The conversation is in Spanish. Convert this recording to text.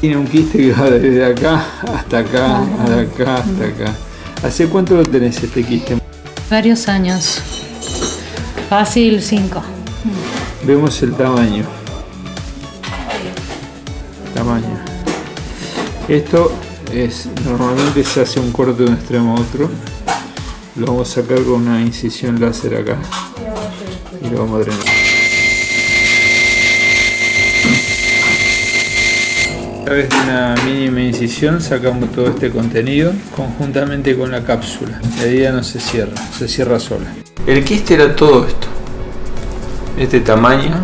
Tiene un quiste que va desde acá hasta acá, hasta acá, hasta acá. ¿Hace cuánto lo tenés este quiste? Varios años. Fácil 5. Vemos el tamaño. Tamaño. Esto es, normalmente se hace un corte de un extremo a otro. Lo vamos a sacar con una incisión láser acá. Y lo vamos a drenar. A través de una mínima incisión sacamos todo este contenido conjuntamente con la cápsula. La herida no se cierra, se cierra sola. El quiste era todo esto, este tamaño.